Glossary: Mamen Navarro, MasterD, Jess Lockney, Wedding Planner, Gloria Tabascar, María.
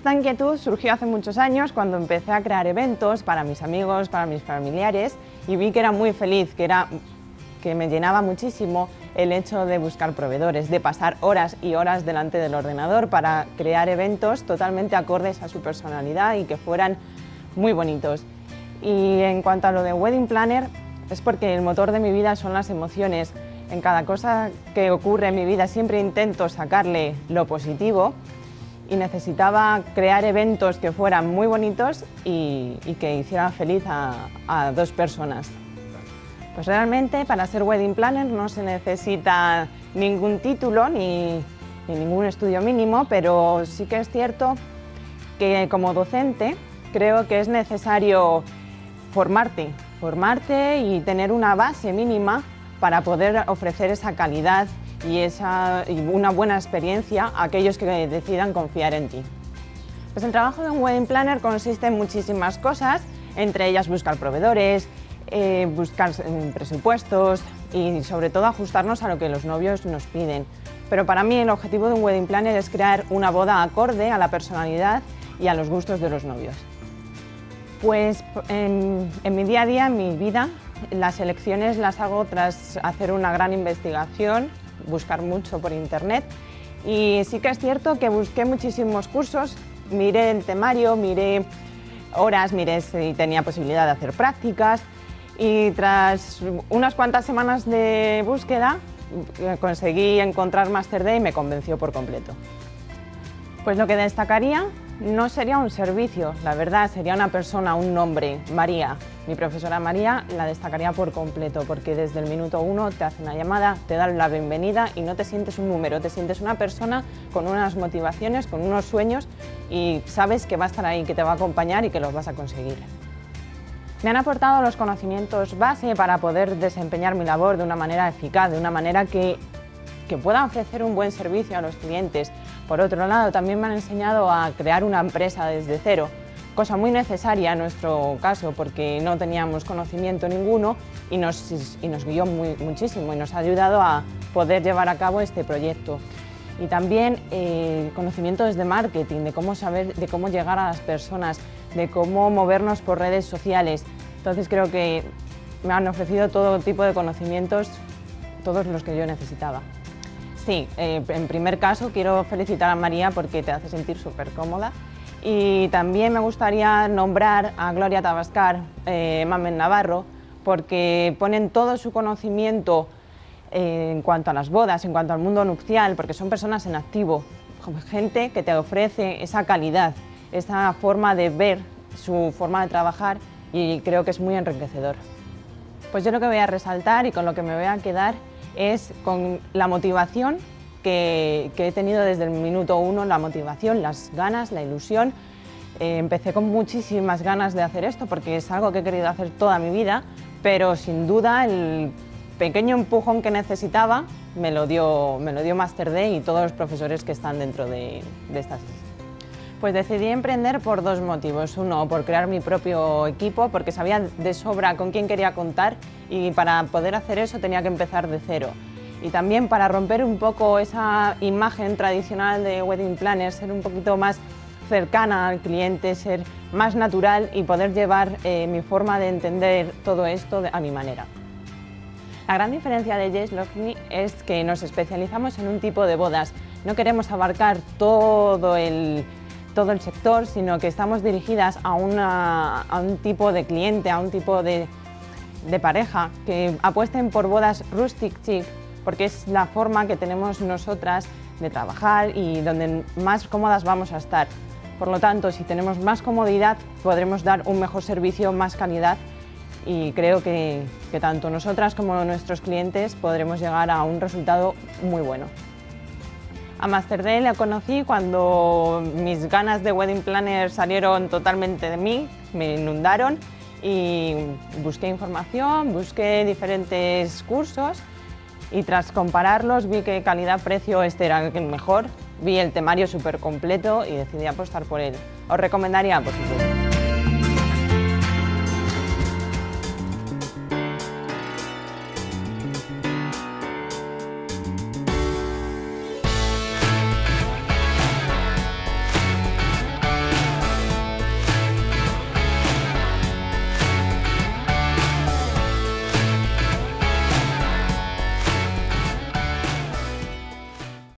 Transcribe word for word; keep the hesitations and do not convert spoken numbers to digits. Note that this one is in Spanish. Esta inquietud surgió hace muchos años cuando empecé a crear eventos para mis amigos, para mis familiares, y vi que era muy feliz, que, era, que me llenaba muchísimo el hecho de buscar proveedores, de pasar horas y horas delante del ordenador para crear eventos totalmente acordes a su personalidad y que fueran muy bonitos. Y en cuanto a lo de Wedding Planner, es porque el motor de mi vida son las emociones. En cada cosa que ocurre en mi vida siempre intento sacarle lo positivo, y necesitaba crear eventos que fueran muy bonitos y, y que hicieran feliz a, a dos personas. Pues realmente para ser wedding planner no se necesita ningún título ni, ni ningún estudio mínimo, pero sí que es cierto que como docente creo que es necesario formarte, formarte y tener una base mínima para poder ofrecer esa calidad y, esa, y una buena experiencia a aquellos que decidan confiar en ti. Pues el trabajo de un Wedding Planner consiste en muchísimas cosas, entre ellas buscar proveedores, eh, buscar eh, presupuestos y sobre todo ajustarnos a lo que los novios nos piden. Pero para mí el objetivo de un Wedding Planner es crear una boda acorde a la personalidad y a los gustos de los novios. Pues en, en mi día a día, en mi vida, las elecciones las hago tras hacer una gran investigación, buscar mucho por internet, y sí que es cierto que busqué muchísimos cursos, miré el temario, miré horas, miré si tenía posibilidad de hacer prácticas, y tras unas cuantas semanas de búsqueda conseguí encontrar MasterD y me convenció por completo. Pues lo que destacaría no sería un servicio, la verdad, sería una persona, un nombre, María. Mi profesora María la destacaría por completo, porque desde el minuto uno te hace una llamada, te da la bienvenida y no te sientes un número, te sientes una persona con unas motivaciones, con unos sueños, y sabes que va a estar ahí, que te va a acompañar y que los vas a conseguir. Me han aportado los conocimientos base para poder desempeñar mi labor de una manera eficaz, de una manera que, que pueda ofrecer un buen servicio a los clientes. Por otro lado, también me han enseñado a crear una empresa desde cero, cosa muy necesaria en nuestro caso porque no teníamos conocimiento ninguno, y nos, y nos guió muy, muchísimo y nos ha ayudado a poder llevar a cabo este proyecto. Y también eh, conocimiento desde marketing, de cómo saber, de cómo llegar a las personas, de cómo movernos por redes sociales. Entonces creo que me han ofrecido todo tipo de conocimientos, todos los que yo necesitaba. Sí, eh, en primer caso quiero felicitar a María porque te hace sentir súper cómoda. Y también me gustaría nombrar a Gloria Tabascar, eh, Mamen Navarro, porque ponen todo su conocimiento eh, en cuanto a las bodas, en cuanto al mundo nupcial, porque son personas en activo, gente que te ofrece esa calidad, esa forma de ver, su forma de trabajar, y creo que es muy enriquecedor. Pues yo lo que voy a resaltar y con lo que me voy a quedar es con la motivación Que, que he tenido desde el minuto uno, la motivación, las ganas, la ilusión. Eh, empecé con muchísimas ganas de hacer esto porque es algo que he querido hacer toda mi vida, pero sin duda el pequeño empujón que necesitaba me lo dio, me lo dio MasterD y todos los profesores que están dentro de, de estas. Pues decidí emprender por dos motivos. Uno, por crear mi propio equipo, porque sabía de sobra con quién quería contar y para poder hacer eso tenía que empezar de cero. Y también para romper un poco esa imagen tradicional de Wedding Planner, ser un poquito más cercana al cliente, ser más natural y poder llevar eh, mi forma de entender todo esto de, a mi manera. La gran diferencia de Jess Lockney es que nos especializamos en un tipo de bodas. No queremos abarcar todo el, todo el sector, sino que estamos dirigidas a, una, a un tipo de cliente, a un tipo de, de pareja que apuesten por bodas rustic chic, porque es la forma que tenemos nosotras de trabajar y donde más cómodas vamos a estar. Por lo tanto, si tenemos más comodidad, podremos dar un mejor servicio, más calidad, y creo que, que tanto nosotras como nuestros clientes podremos llegar a un resultado muy bueno. A MasterD la conocí cuando mis ganas de Wedding Planner salieron totalmente de mí, me inundaron y busqué información, busqué diferentes cursos, y tras compararlos vi que calidad-precio este era el mejor, vi el temario súper completo y decidí apostar por él. Os recomendaría, por supuesto.